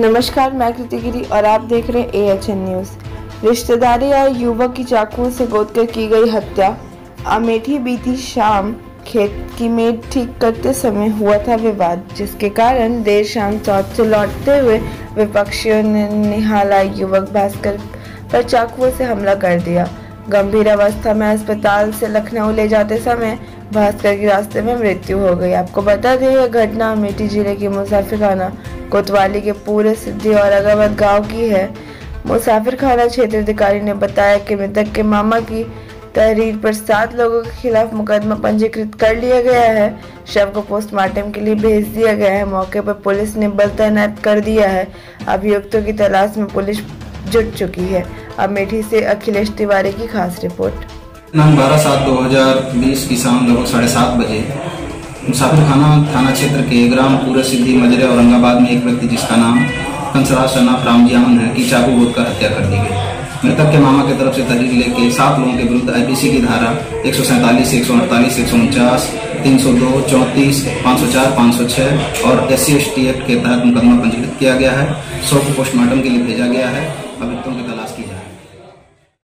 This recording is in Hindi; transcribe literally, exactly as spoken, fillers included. नमस्कार, मैं कृतिका और आप देख रहे हैं ए एच एन न्यूज। रिश्तेदारी आए युवक की चाकुओं से गोदकर की गई हत्या। अमेठी बीती शाम खेत की मेड़ ठीक करते समय हुआ था विवाद, जिसके कारण देर शाम चौथ से लौटते हुए विपक्षियों ने निहाला युवक भास्कर पर चाकुओं से हमला कर दिया। गंभीर अवस्था में अस्पताल से लखनऊ ले जाते समय भास्कर की रास्ते में मृत्यु हो गई। आपको बता दें, यह घटना अमेठी जिले के मुसाफिरखाना कोतवाली के पूरे सिद्धि और औरंगाबाद गांव की है। मुसाफिरखाना क्षेत्र अधिकारी ने बताया कि मृतक के मामा की तहरीर पर सात लोगों के खिलाफ मुकदमा पंजीकृत कर लिया गया है। शव को पोस्टमार्टम के लिए भेज दिया गया है। मौके पर पुलिस ने बल तैनात कर दिया है। अभियुक्तों की तलाश में पुलिस जुट चुकी है। अमेठी से अखिलेश तिवारी की खास रिपोर्ट। बारह सात दो हजार बीस की शाम लगभग साढ़े सात बजे मुसाफिरखाना थाना क्षेत्र के ग्राम पूरे सिद्धि मजरे औरंगाबाद में एक व्यक्ति, जिसका नाम कंसराज शनाफ रामजियामन है, की चाकू गोदकर हत्या कर दी गई। मृतक के मामा की तरफ से तहरीर लेके सात लोगों के विरुद्ध आई पी सी की धारा एक सौ सैंतालीस एक सौ अड़तालीस एक सौ उनचास तीन सौ दो चौंतीस पाँच सौ चार पाँच सौ छः और S C S T act के तहत मुकदमा पंजीकृत किया गया है। शव को पोस्टमार्टम के लिए भेजा गया है। अभियुक्तों के